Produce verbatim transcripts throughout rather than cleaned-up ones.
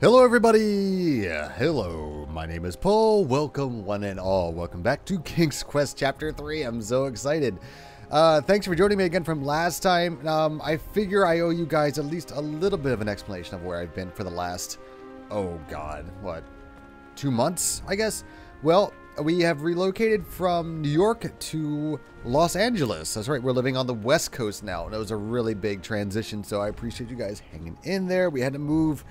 Hello everybody! Hello, my name is Paul. Welcome one and all. Welcome back to King's Quest Chapter three. I'm so excited. Uh, thanks for joining me again from last time. Um, I figure I owe you guys at least a little bit of an explanation of where I've been for the last, oh god, what, two months, I guess? Well, we have relocated from New York to Los Angeles. That's right, we're living on the West Coast now. And it was a really big transition, so I appreciate you guys hanging in there. We had to move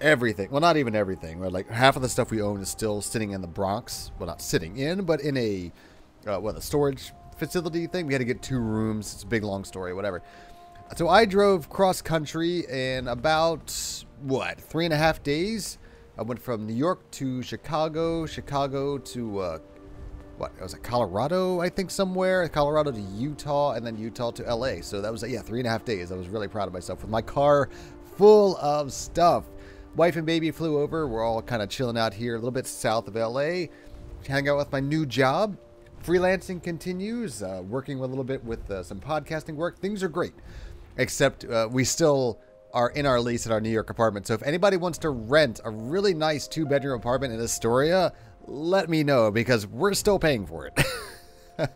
everything. Well, not even everything. Right? Like, half of the stuff we own is still sitting in the Bronx. Well, not sitting in, but in a, uh, well, the storage facility thing. We had to get two rooms. It's a big, long story, whatever. So I drove cross-country in about, what, three and a half days? I went from New York to Chicago, Chicago to, uh, what, it was it Colorado, I think, somewhere? Colorado to Utah, and then Utah to L A. So that was, yeah, three and a half days. I was really proud of myself with my car full of stuff. Wife and baby flew over. We're all kind of chilling out here a little bit south of L A. Hang out with my new job. Freelancing continues. Uh, working a little bit with uh, some podcasting work. Things are great. Except uh, we still are in our lease at our New York apartment. So if anybody wants to rent a really nice two-bedroom apartment in Astoria, let me know, because we're still paying for it.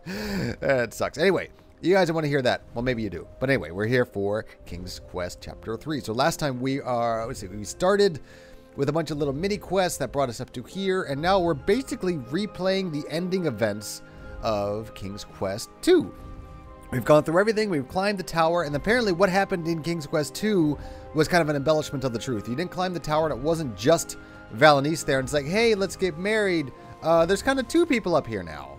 It sucks. Anyway, you guys don't want to hear that. Well, maybe you do. But anyway, we're here for King's Quest Chapter three. So last time we are, let's see, we started with a bunch of little mini quests that brought us up to here, and now we're basically replaying the ending events of King's Quest two. We've gone through everything, we've climbed the tower, and apparently what happened in King's Quest two was kind of an embellishment of the truth. You didn't climb the tower, and it wasn't just Valanice there, and it's like, hey, let's get married. Uh, there's kind of two people up here now.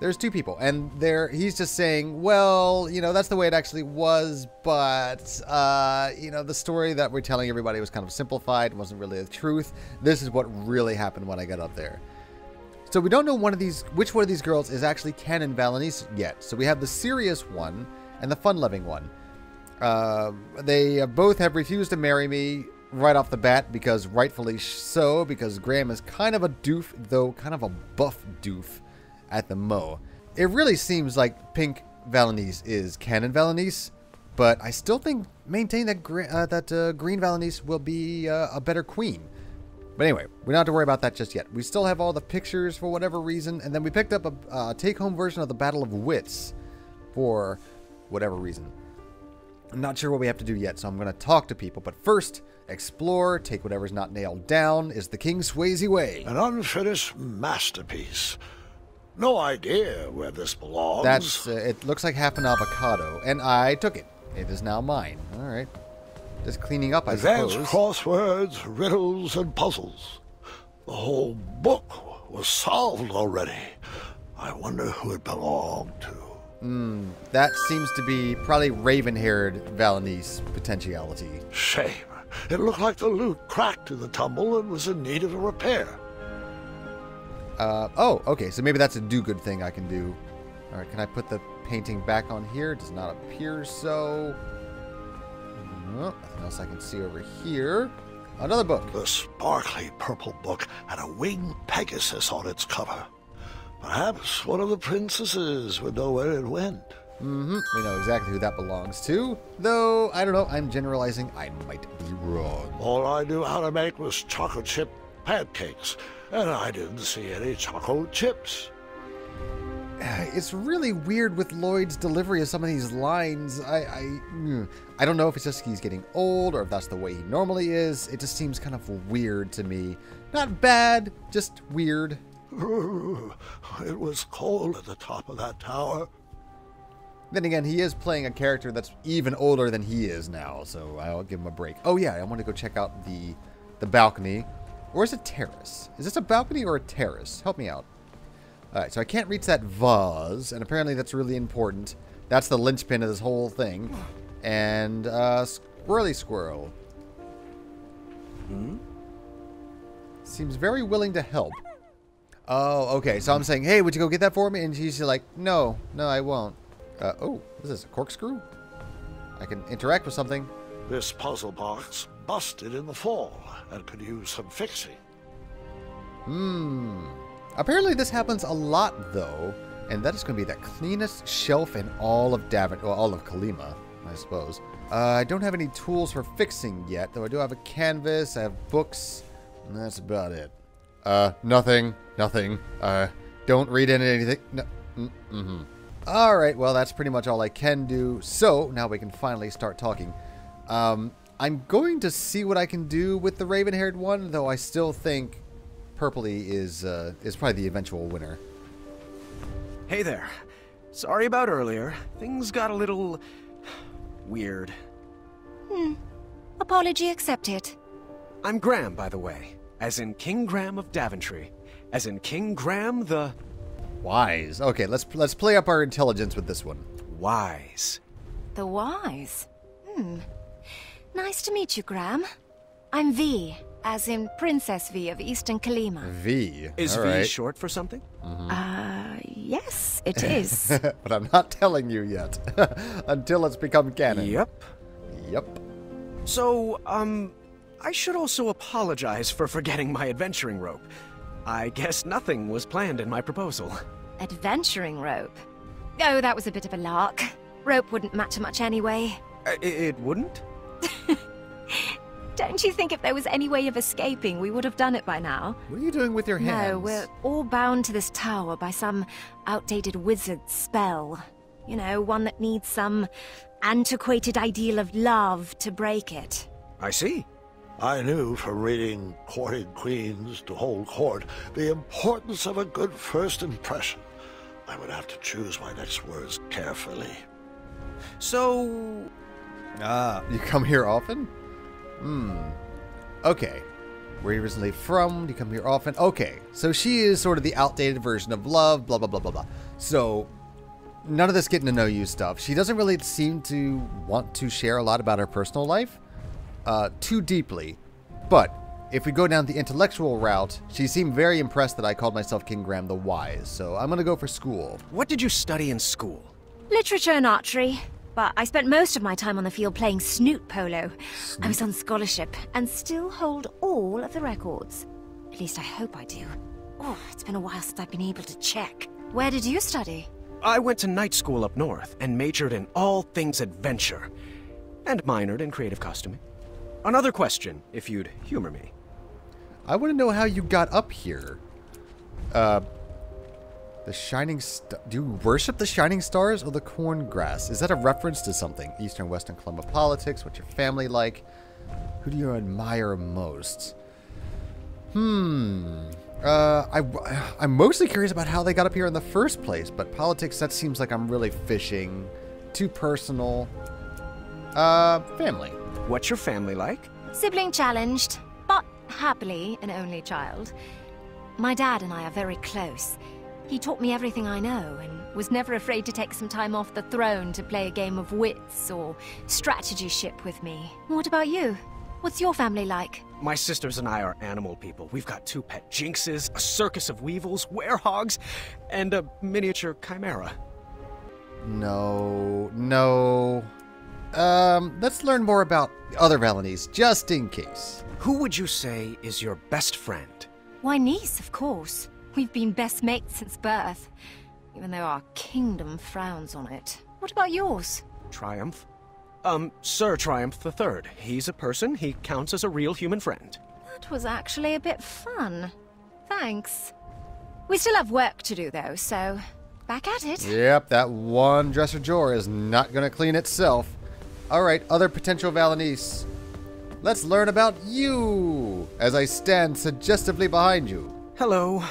There's two people, and there he's just saying, well, you know, that's the way it actually was, but, uh, you know, the story that we're telling everybody was kind of simplified, wasn't really the truth. This is what really happened when I got up there. So we don't know one of these, which one of these girls is actually canon Valanice yet. So we have the serious one and the fun-loving one. Uh, they both have refused to marry me right off the bat, because rightfully so, because Graham is kind of a doof, though kind of a buff doof at the mo. It really seems like pink Valanice is canon Valanice, but I still think maintain that uh, that uh, green Valanice will be uh, a better queen. But anyway, we don't have to worry about that just yet. We still have all the pictures for whatever reason. And then we picked up a uh, take-home version of the Battle of Wits for whatever reason. I'm not sure what we have to do yet, so I'm going to talk to people. But first, explore, take whatever's not nailed down, is the King Swayze way. An unfinished masterpiece. No idea where this belongs. That's, uh, it looks like half an avocado, and I took it. It is now mine. All right. Just cleaning up, I Advanced suppose. Crosswords, riddles, and puzzles. The whole book was solved already. I wonder who it belonged to. Mm, that seems to be probably raven-haired Valanice potentiality. Shame. It looked like the loot cracked in the tumble and was in need of a repair. Uh, oh, okay, so maybe that's a do-good thing I can do. All right, can I put the painting back on here? It does not appear so. Oh, nothing else I can see over here. Another book. The sparkly purple book had a winged Pegasus on its cover. Perhaps one of the princesses would know where it went. Mm-hmm. We know exactly who that belongs to. Though, I don't know, I'm generalizing. I might be wrong. All I knew how to make was chocolate chip pancakes, and I didn't see any chocolate chips. It's really weird with Lloyd's delivery of some of these lines. I, I, I don't know if it's just he's getting old or if that's the way he normally is. It just seems kind of weird to me. Not bad, just weird. It was cold at the top of that tower. Then again, he is playing a character that's even older than he is now, so I'll give him a break. Oh yeah, I want to go check out the, the balcony. Or is it terrace? Is this a balcony or a terrace? Help me out. Alright, so I can't reach that vase, and apparently that's really important. That's the linchpin of this whole thing. And, uh, Squirrely Squirrel. Hmm? Seems very willing to help. Oh, okay, so I'm saying, hey, would you go get that for me? And she's like, no, no, I won't. Uh, oh, is this a corkscrew? I can interact with something. This puzzle box busted in the fall and could use some fixing. Hmm... Apparently this happens a lot, though, and that is going to be the cleanest shelf in all of Davin, well, all of Kolyma. I suppose. Uh, I don't have any tools for fixing yet, though I do have a canvas, I have books, and that's about it. Uh, nothing. Nothing. Uh, don't read into anything. No. Mm-hmm. Alright, well, that's pretty much all I can do. So, now we can finally start talking. Um, I'm going to see what I can do with the raven-haired one, though I still think Purpley is, uh, is probably the eventual winner. Hey there. Sorry about earlier. Things got a little... weird. Hmm. Apology accepted. I'm Graham, by the way. As in King Graham of Daventry. As in King Graham the... Wise. Okay, let's let's play up our intelligence with this one. Wise. The wise? Hmm. Nice to meet you, Graham. I'm Vee, as in Princess Vee of Eastern Kolyma. Vee. Is Vee short for something? Mm-hmm. Uh, yes, it is. But I'm not telling you yet. Until it's become canon. Yep. Yep. So, um, I should also apologize for forgetting my adventuring rope. I guess nothing was planned in my proposal. Adventuring rope? Oh, that was a bit of a lark. Rope wouldn't matter much anyway. Uh, it wouldn't? Don't you think if there was any way of escaping, we would have done it by now? What are you doing with your hands? No, we're all bound to this tower by some outdated wizard spell. You know, one that needs some antiquated ideal of love to break it. I see. I knew from reading Courting Queens to Whole Court the importance of a good first impression. I would have to choose my next words carefully. So... Ah, you come here often? Hmm. Okay. Where are you originally from? Do you come here often? Okay. So she is sort of the outdated version of love, blah, blah, blah, blah, blah. So... none of this getting to know you stuff. She doesn't really seem to want to share a lot about her personal life. Uh, too deeply, but if we go down the intellectual route, she seemed very impressed that I called myself King Graham the Wise, so I'm gonna go for school. What did you study in school? Literature and archery, but I spent most of my time on the field playing snoot polo. Snoot. I was on scholarship and still hold all of the records. At least I hope I do. Oh, it's been a while since I've been able to check. Where did you study? I went to night school up north and majored in all things adventure, and minored in creative costuming. Another question, if you'd humor me. I want to know how you got up here. Uh, the shining st do you worship the shining stars or the corn grass? Is that a reference to something? Eastern, Western Kolyma politics, what's your family like? Who do you admire most? Hmm. Uh, I, I'm mostly curious about how they got up here in the first place, but politics, that seems like I'm really fishing. Too personal. Uh, family. What's your family like? Sibling challenged, but happily an only child. My dad and I are very close. He taught me everything I know and was never afraid to take some time off the throne to play a game of wits or strategy ship with me. What about you? What's your family like? My sisters and I are animal people. We've got two pet jinxes, a circus of weevils, werehogs, and a miniature chimera. No, no... Um, let's learn more about the other Valanice, just in case. Who would you say is your best friend? Why, Neese, of course. We've been best mates since birth, even though our kingdom frowns on it. What about yours? Triumph? Um, Sir Triumph the Third. He's a person, he counts as a real human friend. That was actually a bit fun. Thanks. We still have work to do, though, so back at it. Yep, that one dresser drawer is not gonna clean itself. Alright, other potential Valanice. Let's learn about you, as I stand suggestively behind you. Hello.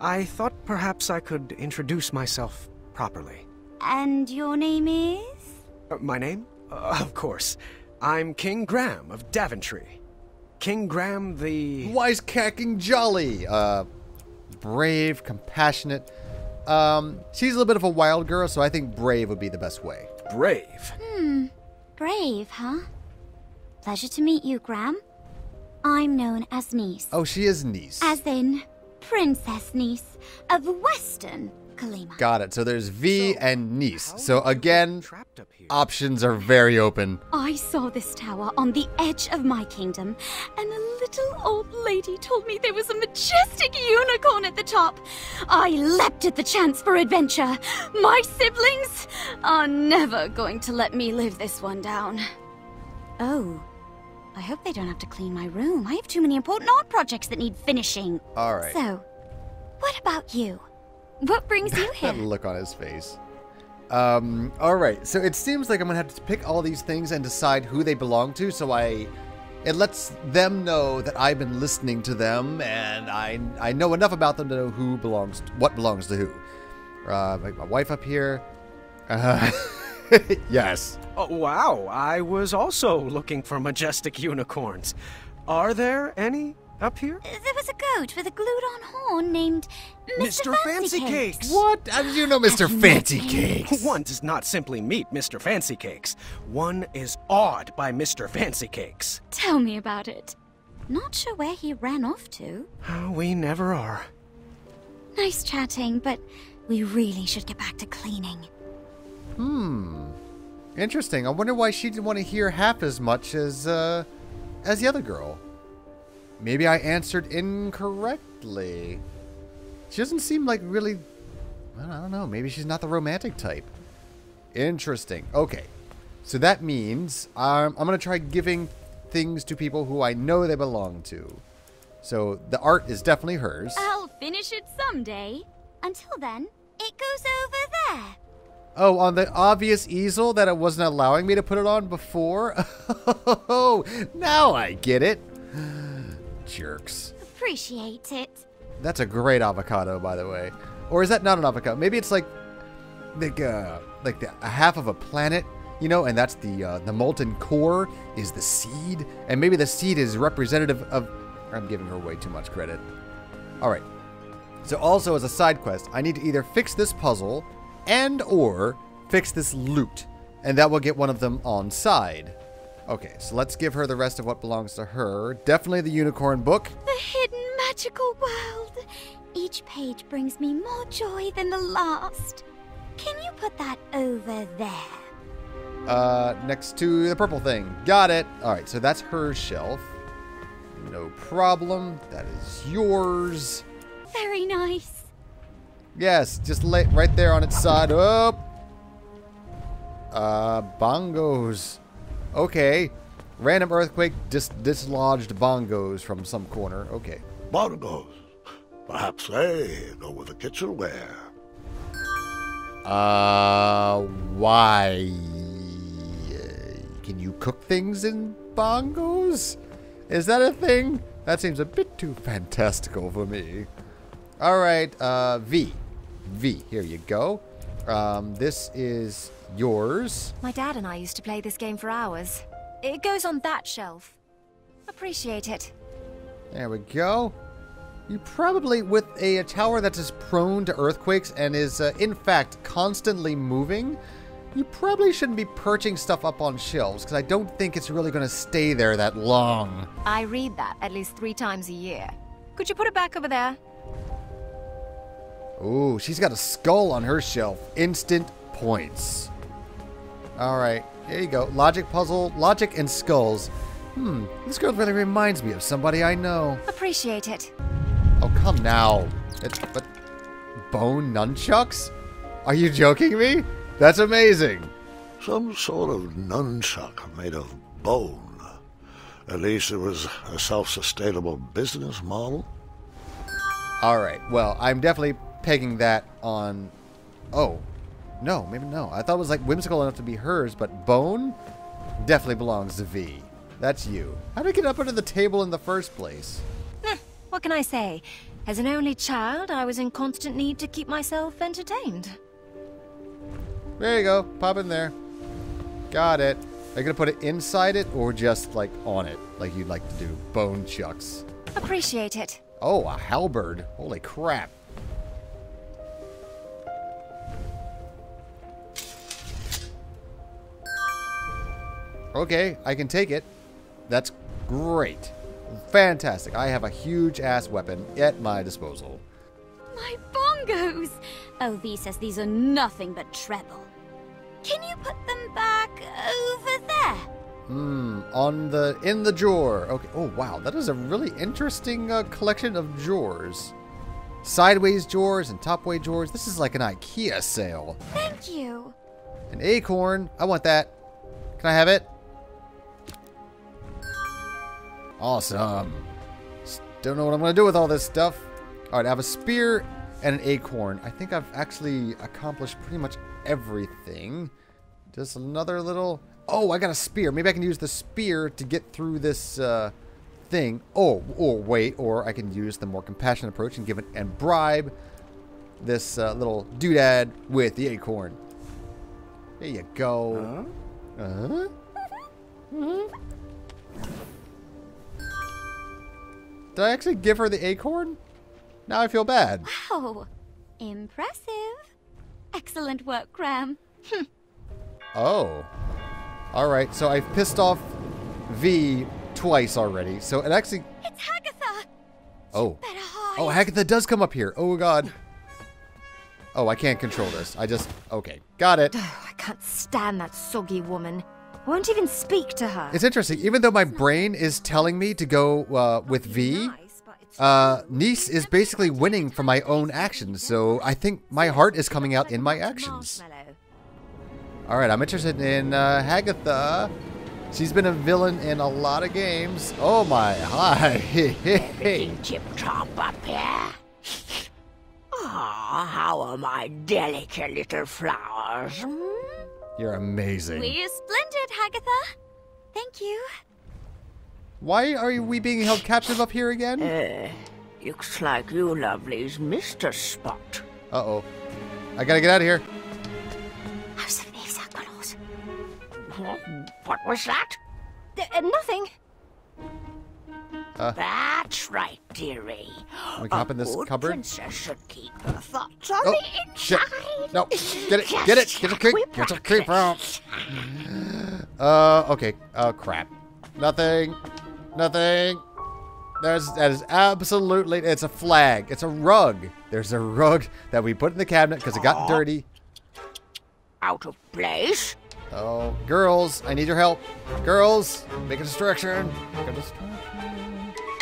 I thought perhaps I could introduce myself properly. And your name is? Uh, my name? Uh, of course. I'm King Graham of Daventry. King Graham the... Wisecracking jolly. Uh, brave, compassionate. Um, she's a little bit of a wild girl, so I think brave would be the best way. Brave. Hmm. Brave, huh? Pleasure to meet you, Graham. I'm known as Neese. Oh, she is Neese. As in, Princess Neese of Western Kolyma. Got it. So there's Vee so and Neese. So again, options are very open. I saw this tower on the edge of my kingdom, and a little old lady told me there was a majestic unicorn at the top. I leapt at the chance for adventure. My siblings are never going to let me live this one down. Oh. I hope they don't have to clean my room. I have too many important art projects that need finishing. All right. So, what about you? What brings you here? That look on his face. Um, all right. So it seems like I'm going to have to pick all these things and decide who they belong to. So I, it lets them know that I've been listening to them and I I know enough about them to know who belongs, to, what belongs to who. Uh, like my wife up here. Uh, yes. Oh, wow, I was also looking for majestic unicorns. Are there any up here? There was a goat with a glued-on horn named Mister Fancy Cakes. What? How did you know Mister Fancy Cakes? One does not simply meet Mister Fancy Cakes. One is awed by Mister Fancy Cakes. Tell me about it. Not sure where he ran off to. Oh, we never are. Nice chatting, but we really should get back to cleaning. Hmm. Interesting. I wonder why she didn't want to hear half as much as uh, as the other girl. Maybe I answered incorrectly. She doesn't seem like really... I don't know. Maybe she's not the romantic type. Interesting. Okay. So that means um, I'm going to try giving things to people who I know they belong to. So the art is definitely hers. I'll finish it someday. Until then, it goes over there. Oh, on the obvious easel that it wasn't allowing me to put it on before? Oh, now I get it. Jerks. Appreciate it. That's a great avocado, by the way. Or is that not an avocado? Maybe it's like, like, uh, like the, a half of a planet, you know, and that's the, uh, the molten core is the seed. And maybe the seed is representative of... I'm giving her way too much credit. All right. So also as a side quest, I need to either fix this puzzle... and or fix this loot, and that will get one of them on side. Okay, so let's give her the rest of what belongs to her. Definitely the unicorn book. The hidden magical world. Each page brings me more joy than the last. Can you put that over there? Uh, next to the purple thing. Got it. All right, so that's her shelf. No problem. That is yours. Very nice. Yes, just lay right there on its side. Oh! Uh, bongos. Okay. Random earthquake dis dislodged bongos from some corner. Okay. Bongos. Perhaps they go with the kitchenware. Uh, why? Can you cook things in bongos? Is that a thing? That seems a bit too fantastical for me. All right, uh, Vee. V, here you go. Um, this is yours. My dad and I used to play this game for hours. It goes on that shelf. Appreciate it. There we go. You probably, with a, a tower that is prone to earthquakes and is, uh, in fact, constantly moving, you probably shouldn't be perching stuff up on shelves, because I don't think it's really going to stay there that long. I read that at least three times a year. Could you put it back over there? Ooh, she's got a skull on her shelf. Instant points. All right, there you go. Logic puzzle, logic and skulls. Hmm, this girl really reminds me of somebody I know. Appreciate it. Oh, come now. It's, but bone nunchucks? Are you joking me? That's amazing. Some sort of nunchuck made of bone. At least it was a self-sustainable business model. All right, well, I'm definitely... pegging that on... Oh. No, maybe no. I thought it was like whimsical enough to be hers, but bone definitely belongs to V. That's you. How did I get up under the table in the first place? Eh, what can I say? As an only child, I was in constant need to keep myself entertained. There you go. Pop in there. Got it. Are you going to put it inside it or just like on it? Like you'd like to do bone chucks. Appreciate it. Oh, a halberd. Holy crap. Okay, I can take it. That's great. Fantastic. I have a huge ass weapon at my disposal. My bong mangoes. Oh, Vee says these are nothing but treble. Can you put them back over there? Hmm, on the, in the drawer. Okay, oh wow, that is a really interesting uh, collection of drawers. Sideways drawers and top-way drawers. This is like an IKEA sale. Thank you. An acorn. I want that. Can I have it? Awesome. Don't know what I'm going to do with all this stuff. All right, I have a spear and an acorn. I think I've actually accomplished pretty much everything. Just another little... Oh, I got a spear. Maybe I can use the spear to get through this... Uh... thing. Oh, or wait, or I can use the more compassionate approach and give it and bribe this uh, little doodad with the acorn. There you go. Huh? Uh-huh. Mm-hmm. Did I actually give her the acorn? Now I feel bad. Wow, impressive! Excellent work, Graham. Oh, all right. So I've pissed off Vee twice already, so it actually... It's Hagatha! Oh. Oh, Hagatha does come up here. Oh, God. Oh, I can't control this. I just... Okay. Got it. Oh, I can't stand that soggy woman. I won't even speak to her. It's interesting. Even though my brain is telling me to go uh, with Vee, uh, Neese is basically winning from my own actions, so I think my heart is coming out in my actions. All right, I'm interested in uh, Hagatha. She's been a villain in a lot of games. Oh my, hi. Everything tip-top up here. Oh, how are my delicate little flowers? Mm? You're amazing. We're splendid, Hagatha. Thank you. Why are we being held captive up here again? Uh, looks like you lovelies missed a spot. Uh-oh. I gotta get out of here. What was that? Uh, nothing. Uh, That's right, dearie. We can hop in this cupboard. Princess should keep her thoughts on oh, the inside. Shit. No, get it, get it, get it, get it, get it, creep out. Uh, okay. Oh, crap. Nothing. Nothing. There's that is absolutely. It's a flag. It's a rug. There's a rug that we put in the cabinet because it got dirty. Out of place. Oh, girls, I need your help. Girls, make a distraction. Make a distraction.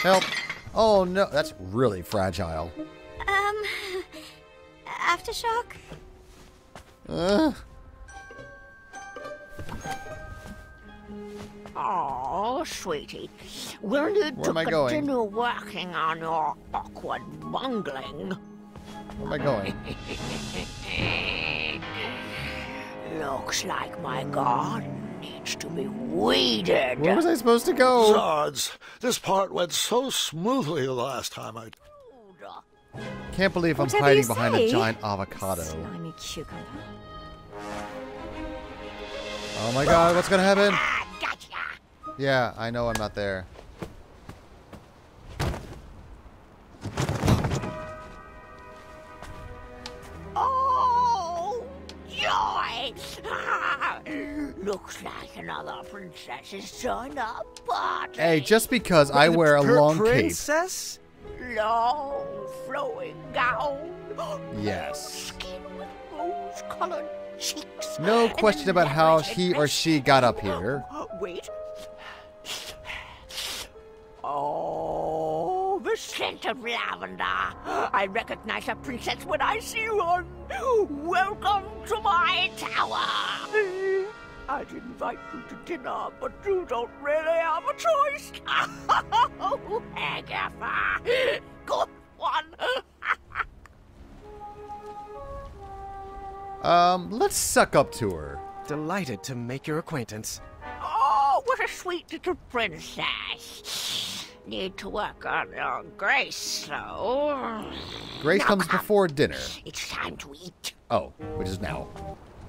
Help. Oh, no. That's really fragile. Um, aftershock? Uh. Oh, sweetie. We'll need Where to am I continue going? working on your awkward bungling. Where am I going? Looks like my garden needs to be weeded. Where was I supposed to go? Sods, this part went so smoothly last time I... Can't believe I'm Whatever hiding behind a giant avocado. Slimy cucumber. Oh my god, what's gonna happen? Gotcha. Yeah, I know I'm not there. Looks like another princess is turned up, but hey, just because I wear a long princess? cape, long flowing gown, yes, skin with rose-colored cheeks. No question about how he or she got up here. Wait, oh, the scent of lavender! I recognize a princess when I see one. Welcome to my tower. I'd invite you to dinner, but you don't really have a choice. Oh, Agatha, good one. um, let's suck up to her. Delighted to make your acquaintance. Oh, what a sweet little princess. Need to work on your grace, though. Grace now comes come. before dinner. It's time to eat. Oh, which is now.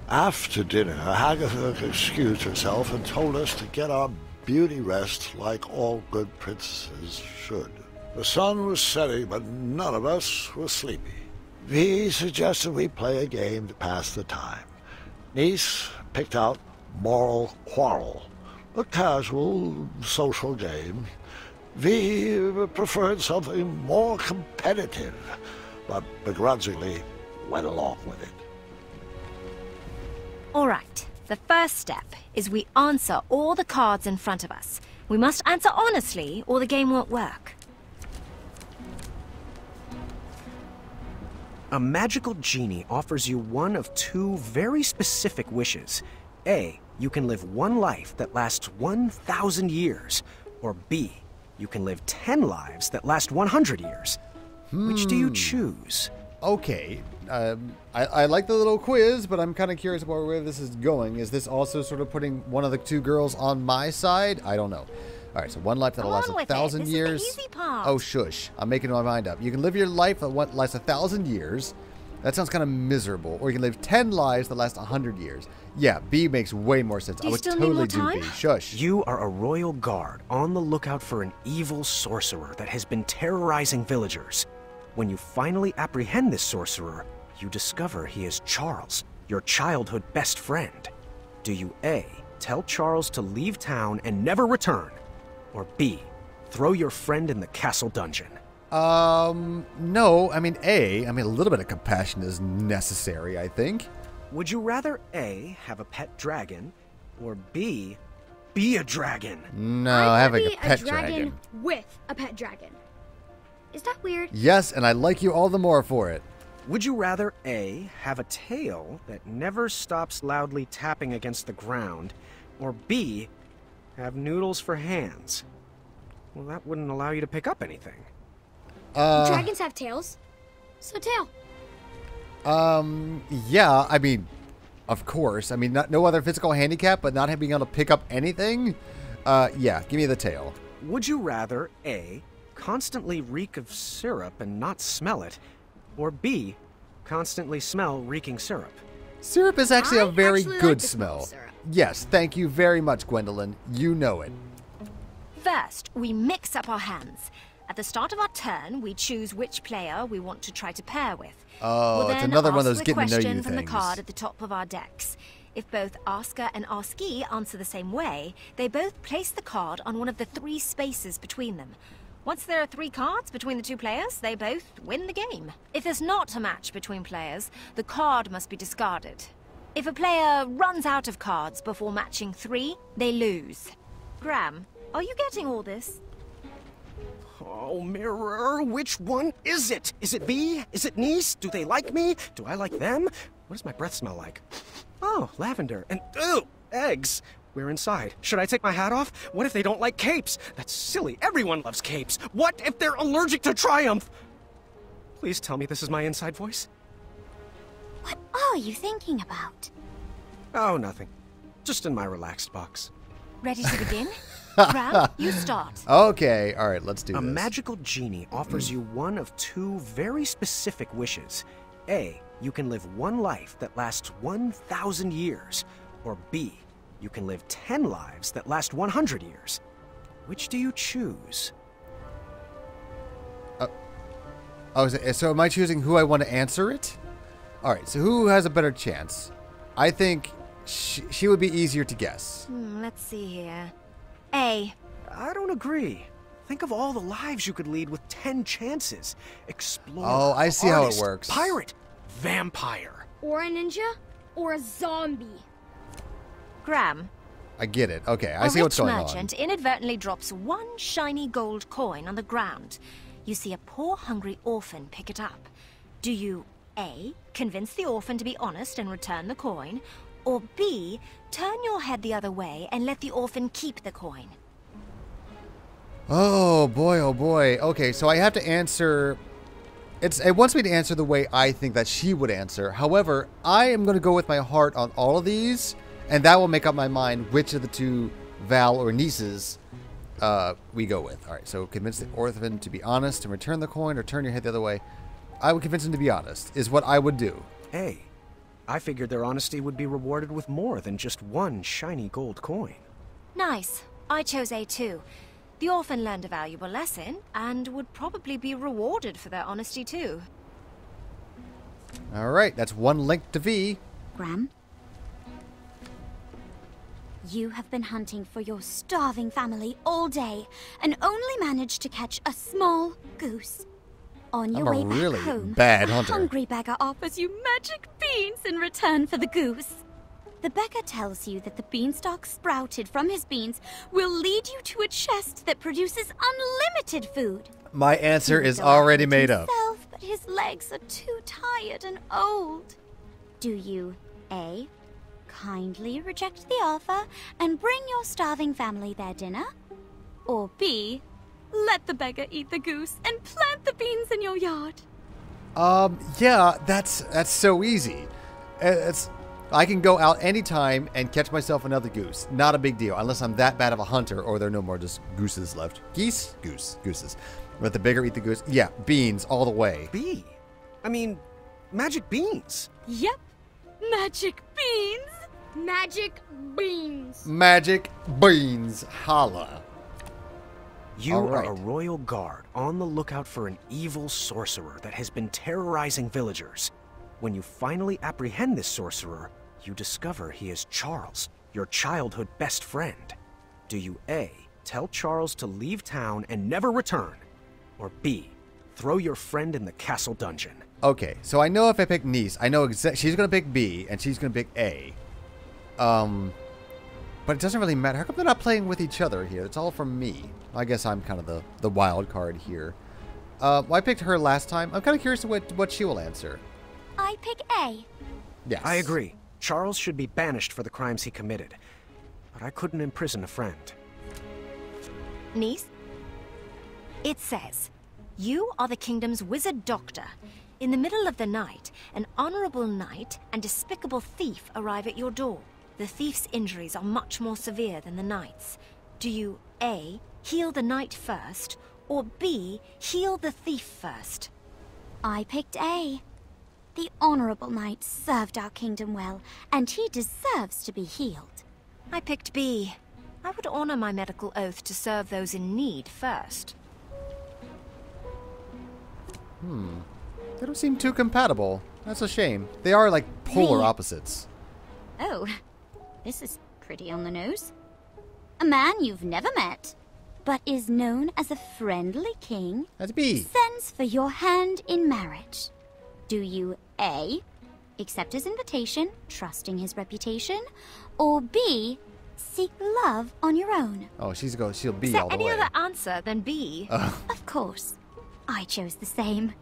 After dinner, Hagatha excused herself and told us to get our beauty rest like all good princesses should. The sun was setting, but none of us were sleepy. Vee suggested we play a game to pass the time. Neese picked out Moral Quarrel, a casual social game. Vee preferred something more competitive, but begrudgingly went along with it. All right. The first step is we answer all the cards in front of us. We must answer honestly, or the game won't work. A magical genie offers you one of two very specific wishes. A, you can live one life that lasts one thousand years, or B, you can live ten lives that last one hundred years. Hmm. Which do you choose? Okay, um, I, I like the little quiz, but I'm kind of curious about where this is going. Is this also sort of putting one of the two girls on my side? I don't know. All right, so one life that'll last a thousand years. This is the easy part. Oh, shush. I'm making my mind up. You can live your life that lasts a thousand years. That sounds kind of miserable. Or you can live ten lives that last a hundred years. Yeah, B makes way more sense. Do I would still totally need more time? Do B. Shush. You are a royal guard on the lookout for an evil sorcerer that has been terrorizing villagers. When you finally apprehend this sorcerer, you discover he is Charles, your childhood best friend. Do you A, tell Charles to leave town and never return? Or B, throw your friend in the castle dungeon? Um, no, I mean A, I mean a little bit of compassion is necessary, I think. Would you rather A, have a pet dragon, or B, be a dragon? No, I have a pet dragon. I would be a dragon with a pet dragon. Is that weird? Yes, and I like you all the more for it. Would you rather A, have a tail that never stops loudly tapping against the ground, or B, have noodles for hands? Well, that wouldn't allow you to pick up anything. Uh, Dragons have tails, so tail. Um, yeah, I mean, of course. I mean, not, no other physical handicap, but not being able to pick up anything? Uh, yeah, give me the tail. Would you rather A, constantly reek of syrup and not smell it, or B, constantly smell reeking syrup? Syrup is actually I a very actually good like smell. Yes, thank you very much, Gwendolyn. You know it. First, we mix up our hands. At the start of our turn, we choose which player we want to try to pair with. Oh, we'll it's another one of those getting to know you things. From the card at the top of our decks. If both asker and askee answer the same way, they both place the card on one of the three spaces between them. Once there are three cards between the two players, they both win the game. If there's not a match between players, the card must be discarded. If a player runs out of cards before matching three, they lose. Graham, are you getting all this? Oh, mirror, which one is it? Is it Vee? Is it Neese? Do they like me? Do I like them? What does my breath smell like? Oh, lavender and, ew, eggs. We're inside. Should I take my hat off? What if they don't like capes? That's silly. Everyone loves capes. What if they're allergic to triumph? Please tell me this is my inside voice. What are you thinking about? Oh, nothing. Just in my relaxed box. Ready to begin? Graham, you start. Okay, all right, let's do this. A magical genie offers you one of two very specific wishes. A, you can live one life that lasts one thousand years, or B, you can live ten lives that last one hundred years. Which do you choose? Uh, oh, is it, so am I choosing who I want to answer it? All right, so who has a better chance? I think she, she would be easier to guess. Hmm, let's see here. A. I don't agree. Think of all the lives you could lead with ten chances. Explore. Oh, I see artist, how it works. Pirate, vampire. Or a ninja, or a zombie. Graham. I get it. Okay, I see what's going on. A rich merchant inadvertently drops one shiny gold coin on the ground. You see a poor, hungry orphan pick it up. Do you A, convince the orphan to be honest and return the coin, or B, turn your head the other way and let the orphan keep the coin? Oh boy, oh boy. Okay, so I have to answer. It's, it wants me to answer the way I think that she would answer. However, I am going to go with my heart on all of these. And that will make up my mind which of the two Val or nieces uh, we go with. All right, so convince the orphan to be honest and return the coin, or turn your head the other way. I would convince him to be honest, is what I would do. Hey, I figured their honesty would be rewarded with more than just one shiny gold coin. Nice. I chose A too. The orphan learned a valuable lesson and would probably be rewarded for their honesty too. All right, that's one link to Vee. Graham? You have been hunting for your starving family all day and only managed to catch a small goose. On your I'm way a back really home, bad hunter. A hungry beggar offers you magic beans in return for the goose. The beggar tells you that the beanstalk sprouted from his beans will lead you to a chest that produces unlimited food. My answer is already made up. Himself, but his legs are too tired and old. Do you A, kindly reject the offer and bring your starving family their dinner? Or B, let the beggar eat the goose and plant the beans in your yard? Um, yeah, that's that's so easy. It's... I can go out anytime and catch myself another goose. Not a big deal, unless I'm that bad of a hunter or there are no more just gooses left. Geese? Goose. Gooses. Let the beggar eat the goose. Yeah, beans all the way. Bee? I mean, magic beans. Yep. Magic beans. Magic beans. Magic beans. Holla. You right. are a royal guard on the lookout for an evil sorcerer that has been terrorizing villagers. When you finally apprehend this sorcerer, you discover he is Charles, your childhood best friend. Do you A, tell Charles to leave town and never return? Or B, throw your friend in the castle dungeon? Okay, so I know if I pick Neese, I know exactly she's going to pick B and she's going to pick A. Um, but it doesn't really matter. How come they're not playing with each other here? It's all from me. I guess I'm kind of the, the wild card here. Uh, well, I picked her last time. I'm kind of curious what, what she will answer. I pick A. Yes. I agree. Charles should be banished for the crimes he committed. But I couldn't imprison a friend. Neese? It says, you are the kingdom's wizard doctor. In the middle of the night, an honorable knight and despicable thief arrive at your door. The thief's injuries are much more severe than the knight's. Do you A, heal the knight first, or B, heal the thief first? I picked A. The honorable knight served our kingdom well, and he deserves to be healed. I picked B. I would honor my medical oath to serve those in need first. Hmm. They don't seem too compatible. That's a shame. They are like polar Vee. opposites. Oh, this is pretty on the nose. A man you've never met, but is known as a friendly king. That's B. Sends for your hand in marriage. Do you A, accept his invitation, trusting his reputation, or B, seek love on your own? Oh, she's go. She'll be all the way. Is there any other answer than B? Uh. Of course, I chose the same.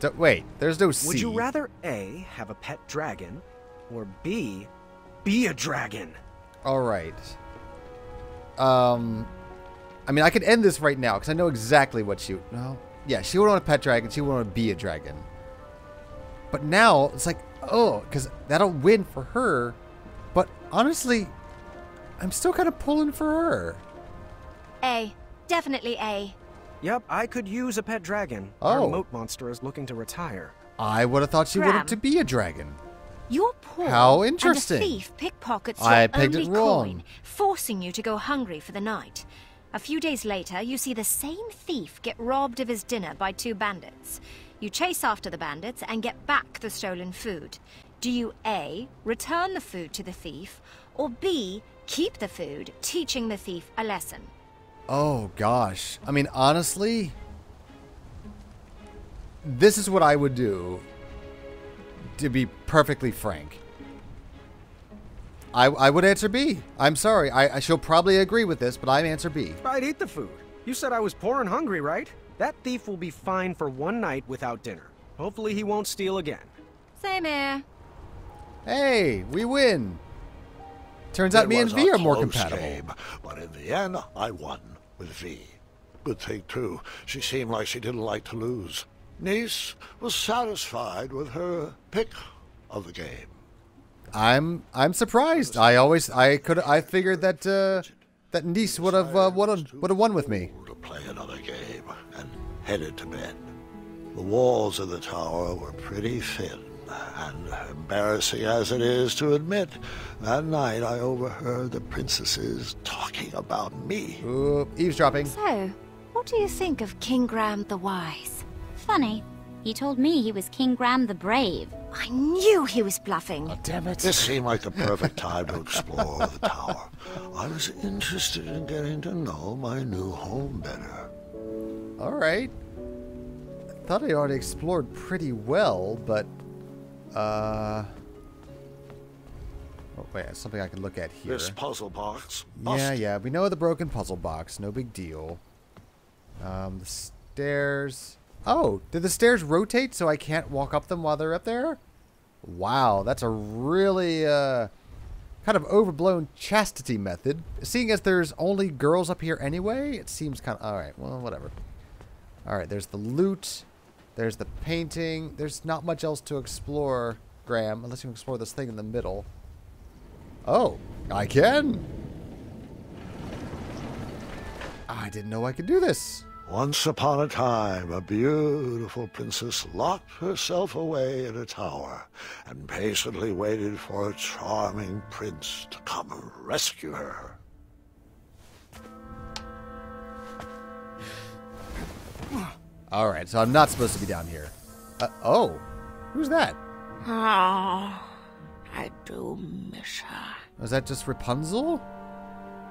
D wait, there's no C. Would you rather A, have a pet dragon, or B, be a dragon? All right. Um, I mean, I could end this right now because I know exactly what you. No. Yeah, she would want a pet dragon. She would want to be a dragon. But now, it's like, oh, because that'll win for her. But honestly, I'm still kind of pulling for her. A. Definitely A. Yep, I could use a pet dragon. Oh. Our moat monster is looking to retire. I would have thought she Graham, wanted to be a dragon. You're poor. How interesting. And a thief pickpockets your I picked only it wrong. coin, forcing you to go hungry for the night. A few days later, you see the same thief get robbed of his dinner by two bandits. You chase after the bandits and get back the stolen food. Do you A, return the food to the thief, or B, keep the food, teaching the thief a lesson? Oh, gosh. I mean, honestly, this is what I would do, to be perfectly frank. I, I would answer B. I'm sorry. I, I she'll probably agree with this, but I'm answer B. I'd eat the food. You said I was poor and hungry, right? That thief will be fine for one night without dinner. Hopefully he won't steal again. Same here. Hey, we win. Turns out me and Vee are more compatible. Game, but in the end, I won with Vee. Good thing, too. She seemed like she didn't like to lose. Neese was satisfied with her pick of the game. I'm I'm surprised. I always I could I figured that uh, that Neese would have uh, would have would have won with me. To play another game and headed to bed. The walls of the tower were pretty thin, and embarrassing as it is to admit, that night I overheard the princesses talking about me. Ooh, eavesdropping. So, what do you think of King Graham the Wise? Funny. He told me he was King Graham the Brave. I knew he was bluffing. Oh, damn it. This seemed like the perfect time to explore the tower. I was interested in getting to know my new home better. Alright. I thought I already explored pretty well, but... Uh... Oh, wait, that's something I can look at here. This puzzle box. Must yeah, yeah, we know the broken puzzle box. No big deal. Um, the stairs... Oh, did the stairs rotate so I can't walk up them while they're up there? Wow, that's a really, uh, kind of overblown chastity method. Seeing as there's only girls up here anyway, it seems kind of... Alright, well, whatever. Alright, there's the loot. There's the painting. There's not much else to explore, Graham, unless you explore this thing in the middle. Oh, I can! I didn't know I could do this. Once upon a time, a beautiful princess locked herself away in a tower and patiently waited for a charming prince to come and rescue her. Alright, so I'm not supposed to be down here. Uh, oh, who's that? Oh, I do miss her. Was that just Rapunzel?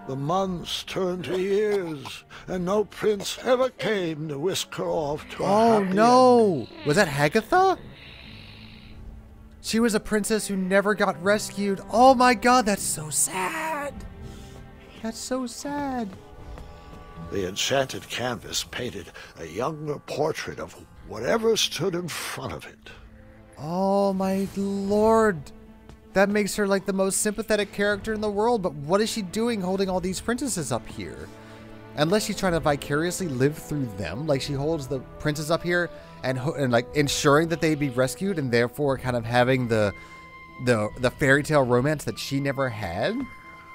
The months turned to years, and no prince ever came to whisk her off to a happy end. Oh, no! Was that Hagatha? She was a princess who never got rescued. Oh my god, that's so sad! That's so sad. The enchanted canvas painted a younger portrait of whatever stood in front of it. Oh my lord! That makes her like the most sympathetic character in the world, but what is she doing holding all these princesses up here? Unless she's trying to vicariously live through them, like she holds the princess up here and, and like ensuring that they be rescued and therefore kind of having the, the, the fairy tale romance that she never had?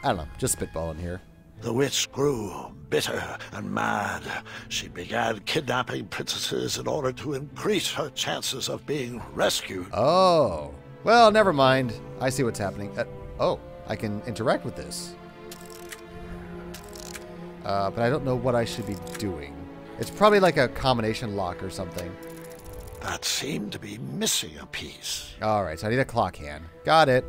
I don't know, just spitballing here. The witch grew bitter and mad. She began kidnapping princesses in order to increase her chances of being rescued. Oh. Well, never mind. I see what's happening. Uh, oh, I can interact with this. Uh, but I don't know what I should be doing. It's probably like a combination lock or something. That seemed to be missing a piece. Alright, so I need a clock hand. Got it.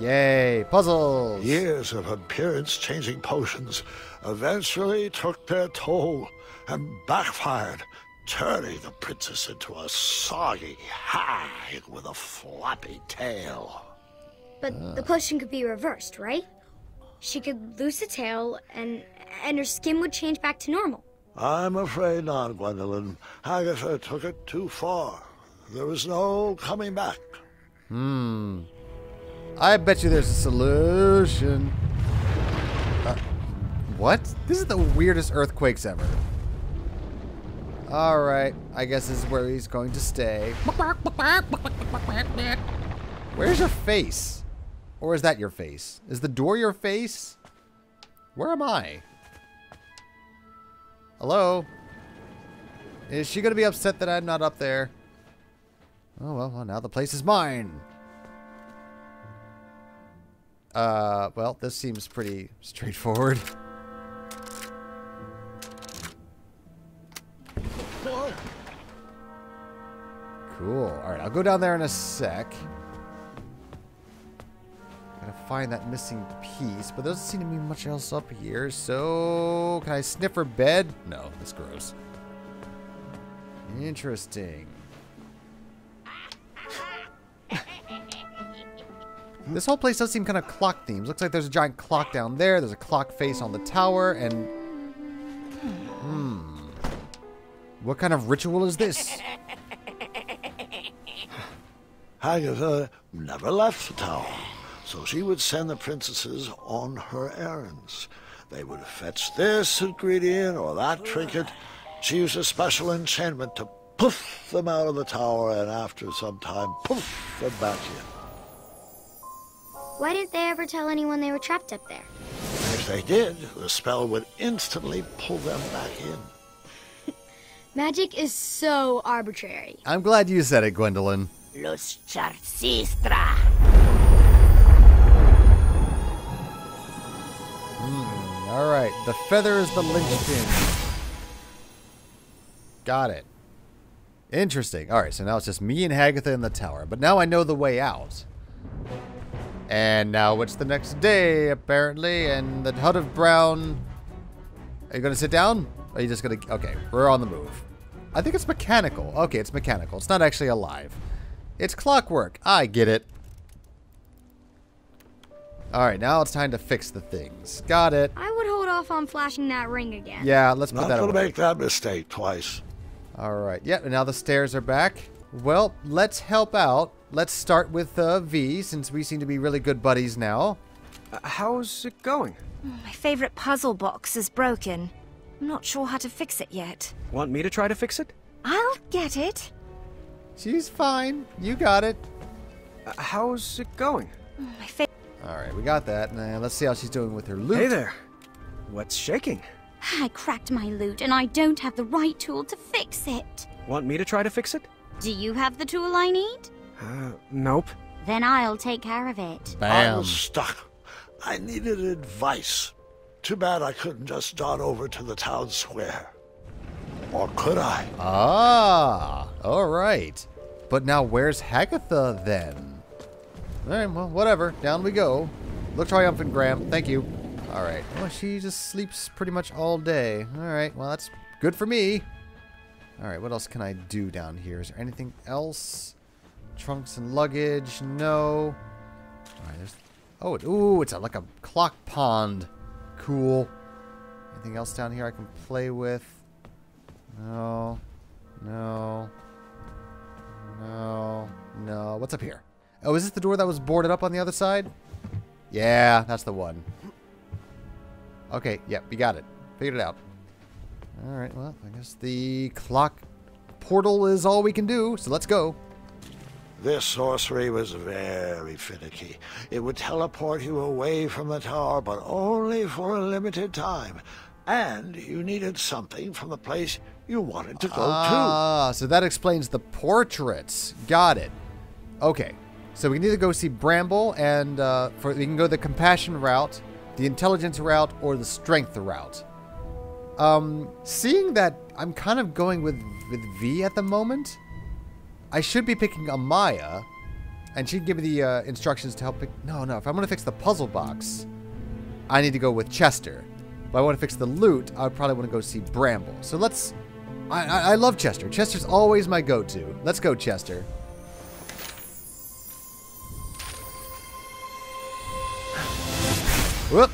Yay, puzzles! Years of appearance-changing potions eventually took their toll and backfired, turning the princess into a soggy hag with a floppy tail. But uh. the potion could be reversed, right? She could lose the tail, and and her skin would change back to normal. I'm afraid not, Gwendolyn. Hagatha took it too far. There was no coming back. Hmm. I bet you there's a solution. Uh, what? This is the weirdest earthquakes ever. Alright, I guess this is where he's going to stay. Where's your face? Or is that your face? Is the door your face? Where am I? Hello? Is she going to be upset that I'm not up there? Oh, well, well, now the place is mine. Uh, well, this seems pretty straightforward. Cool. Alright, I'll go down there in a sec. Gotta find that missing piece, but there doesn't seem to be much else up here, so... Can I sniff her bed? No, that's gross. Interesting. This whole place does seem kind of clock-themed. Looks like there's a giant clock down there, there's a clock face on the tower, and... Hmm. What kind of ritual is this? Hagatha never left the tower, so she would send the princesses on her errands. They would fetch this ingredient or that trinket. She used a special enchantment to poof them out of the tower, and after some time, poof them back in. Why didn't they ever tell anyone they were trapped up there? If they did, the spell would instantly pull them back in. Magic is so arbitrary. I'm glad you said it, Gwendolyn. Los Charcistra. Hmm, alright. The feather is the linchpin. Got it. Interesting. Alright, so now it's just me and Hagatha in the tower. But now I know the way out. And now it's the next day, apparently, and the Hut of Brown Are you going to sit down? Or are you just going to... Okay, we're on the move. I think it's mechanical. Okay, it's mechanical. It's not actually alive. It's clockwork. I get it. Alright, now it's time to fix the things. Got it. I would hold off on flashing that ring again. Yeah, let's put that away. Not gonna make that mistake twice. Alright, yep, and now the stairs are back. Well, let's help out. Let's start with uh, Vee, since we seem to be really good buddies now. Uh, how's it going? My favorite puzzle box is broken. I'm not sure how to fix it yet. Want me to try to fix it? I'll get it. She's fine. You got it. Uh, how's it going? My favorite... Alright, we got that. Now, let's see how she's doing with her loot. Hey there. What's shaking? I cracked my loot and I don't have the right tool to fix it. Want me to try to fix it? Do you have the tool I need? Uh, nope. Then I'll take care of it. Bam. I'm stuck. I needed advice. Too bad I couldn't just dart over to the town square. Or could I? Ah, alright. But now where's Hagatha then? Alright, well, whatever. Down we go. Look triumphant, Graham. Thank you. Alright. Well, she just sleeps pretty much all day. Alright, well, that's good for me. Alright, what else can I do down here? Is there anything else? Trunks and luggage? No. Alright, there's... Oh, it... ooh, it's a, like a clock pond. Cool. Anything else down here I can play with? No. No. No. No. What's up here? Oh, is this the door that was boarded up on the other side? Yeah, that's the one. Okay, yeah, we got it. Figured it out. Alright, well, I guess the clock portal is all we can do, so let's go. This sorcery was very finicky. It would teleport you away from the tower, but only for a limited time. And you needed something from the place you wanted to go ah, to. Ah, so that explains the portraits. Got it. Okay. So we can either go see Bramble, and uh, for, we can go the compassion route, the intelligence route, or the strength route. Um, seeing that I'm kind of going with, with Vee at the moment, I should be picking Amaya, and she'd give me the uh, instructions to help pick... No, no, if I'm going to fix the puzzle box, I need to go with Chester. If I want to fix the loot, I probably want to go see Bramble. So let's... I, I, I love Chester. Chester's always my go-to. Let's go, Chester. Whoop!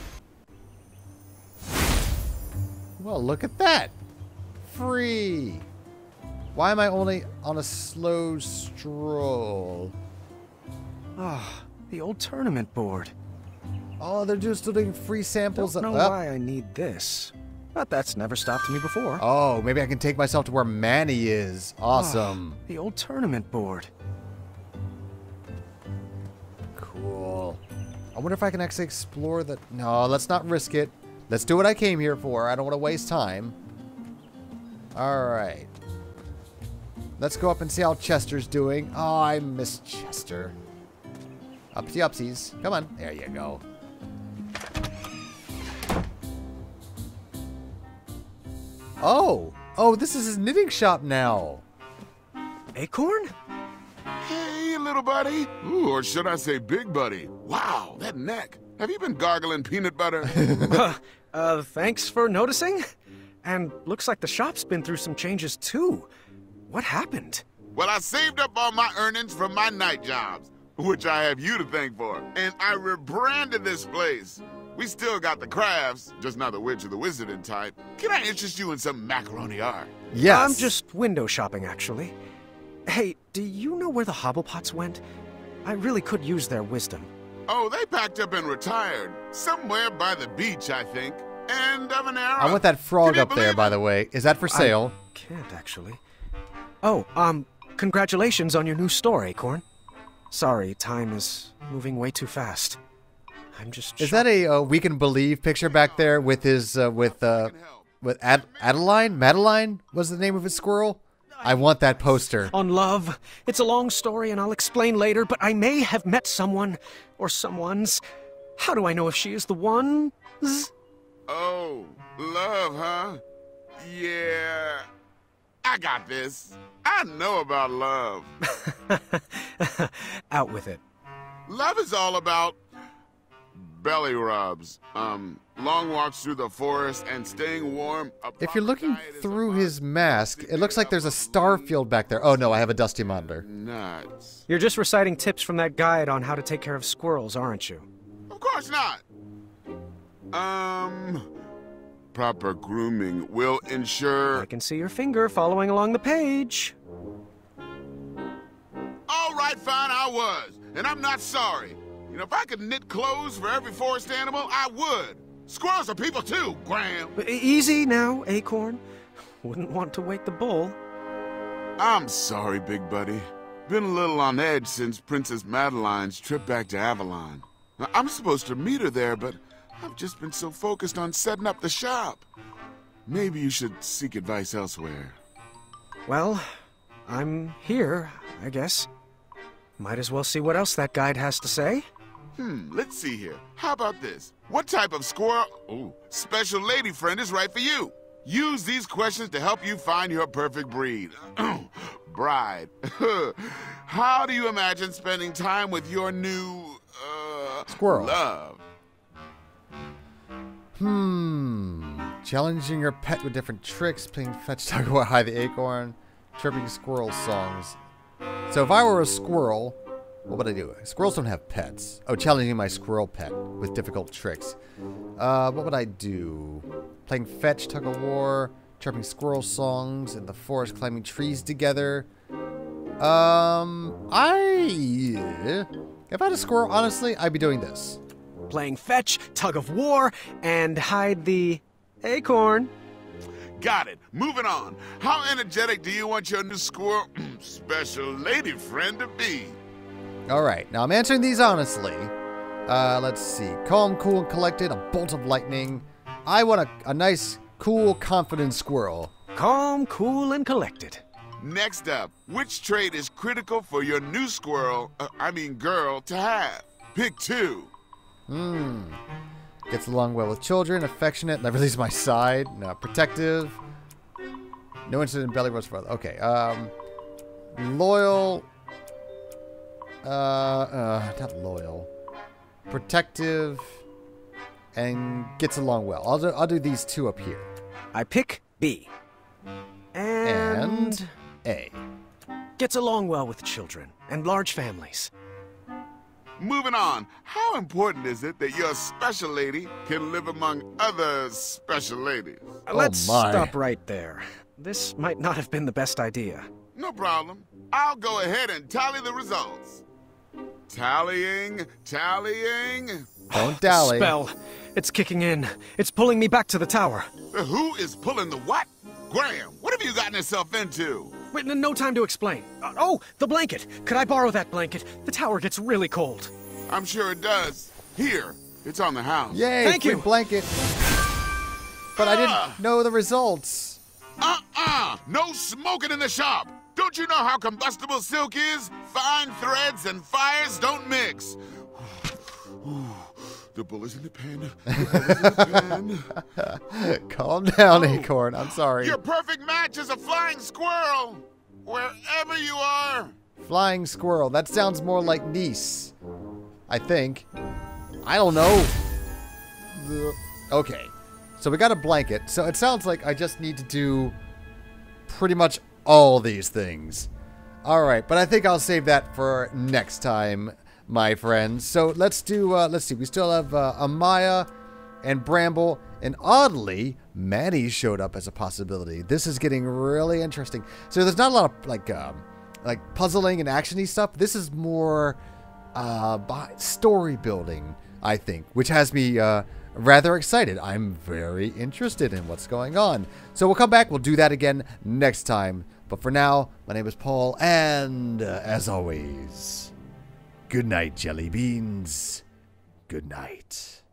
Well, look at that! Free! Why am I only on a slow stroll? Ah, oh, the old tournament board. Oh, they're just doing free samples. I don't know oh. why I need this, but that's never stopped me before. Oh, maybe I can take myself to where Manny is. Awesome. Oh, the old tournament board. Cool. I wonder if I can actually explore the... No, let's not risk it. Let's do what I came here for. I don't want to waste time. Alright. Let's go up and see how Chester's doing. Oh, I miss Chester. Upsy upsies. Come on. There you go. Oh! Oh, this is his knitting shop now. Acorn? Hey, little buddy. Ooh, or should I say big buddy? Wow, that neck. Have you been gargling peanut butter? uh, uh, thanks for noticing. And looks like the shop's been through some changes, too. What happened? Well, I saved up all my earnings from my night jobs, which I have you to thank for. And I rebranded this place. We still got the crafts, just not the witch or the wizarding type. Can I interest you in some macaroni art? Yes. I'm just window shopping, actually. Hey, do you know where the Hobblepots went? I really could use their wisdom. Oh, they packed up and retired. Somewhere by the beach, I think. End of an era. I want that frog up there, it? by the way. Is that for sale? I can't, actually. Oh, um, congratulations on your new store, Acorn. Sorry, time is moving way too fast. I'm just... Is that a uh, We Can Believe picture back there with his, uh, with, uh, with Ad Adeline? Madeline was the name of his squirrel? I want that poster. On love. It's a long story and I'll explain later, but I may have met someone or someone's. How do I know if she is the one? Oh, love, huh? Yeah. I got this. I know about love. Out with it. Love is all about belly rubs, um, long walks through the forest, and staying warm. If you're looking through his mask, it looks like there's a star field back there. Oh no, I have a dusty monitor. Nuts. You're just reciting tips from that guide on how to take care of squirrels, aren't you? Of course not. Um, proper grooming will ensure... I can see your finger following along the page. All right, fine, I was. And I'm not sorry. You know, if I could knit clothes for every forest animal, I would. Squirrels are people too, Graham. Easy now, Acorn. Wouldn't want to wake the bull. I'm sorry, big buddy. Been a little on edge since Princess Madeline's trip back to Avalon. Now, I'm supposed to meet her there, but I've just been so focused on setting up the shop. Maybe you should seek advice elsewhere. Well, I'm here, I guess. Might as well see what else that guide has to say. Hmm, let's see here. How about this? What type of squirrel... Ooh, special lady friend is right for you? Use these questions to help you find your perfect breed. Bride. How do you imagine spending time with your new... Uh, squirrel. Love? Hmm. Challenging your pet with different tricks, playing fetch, talk about high the acorn, chirping squirrel songs. So if I were a squirrel, what would I do? Squirrels don't have pets. Oh, challenging my squirrel pet with difficult tricks. Uh, what would I do? Playing fetch, tug of war, chirping squirrel songs in the forest, climbing trees together. Um, I... If I had a squirrel, honestly, I'd be doing this. Playing fetch, tug of war, and hide the acorn. Got it. Moving on. How energetic do you want your new squirrel special lady friend to be? All right. Now, I'm answering these honestly. Uh, let's see. Calm, cool, and collected. A bolt of lightning. I want a, a nice, cool, confident squirrel. Calm, cool, and collected. Next up, which trait is critical for your new squirrel, uh, I mean girl, to have? Pick two. Hmm. Gets along well with children, affectionate, never leaves my side, no, protective, no incident in belly rubs for other. Okay, um, loyal, uh, uh, not loyal, protective, and gets along well. I'll do, I'll do these two up here. I pick B. And, and A. Gets along well with children and large families. Moving on, how important is it that your special lady can live among other special ladies? Oh, Let's my. stop right there. This might not have been the best idea. No problem. I'll go ahead and tally the results. Tallying, tallying. Don't dally. Spell. It's kicking in. It's pulling me back to the tower. The who is pulling the what? Graham, what have you gotten yourself into? Wait, no time to explain. Uh, oh, the blanket. Could I borrow that blanket? The tower gets really cold. I'm sure it does. Here, it's on the house. Yay, thank you. Blanket. But uh, I didn't know the results. Uh-uh, no smoking in the shop. Don't you know how combustible silk is? Fine threads and fires don't mix. The bull is in the pen. The pen. Calm down, oh, Acorn. I'm sorry. Your perfect match is a flying squirrel. Wherever you are. Flying squirrel. That sounds more like Neese. I think. I don't know. Okay. So we got a blanket. So it sounds like I just need to do pretty much all these things. All right. But I think I'll save that for next time, my friends. So let's do, uh, let's see, we still have uh, Amaya and Bramble, and oddly, Manny showed up as a possibility. This is getting really interesting. So there's not a lot of, like, um, like puzzling and action-y stuff. This is more uh, by story building, I think, which has me uh, rather excited. I'm very interested in what's going on. So we'll come back, we'll do that again next time. But for now, my name is Paul, and uh, as always... Good night, Jelly Beans. Good night.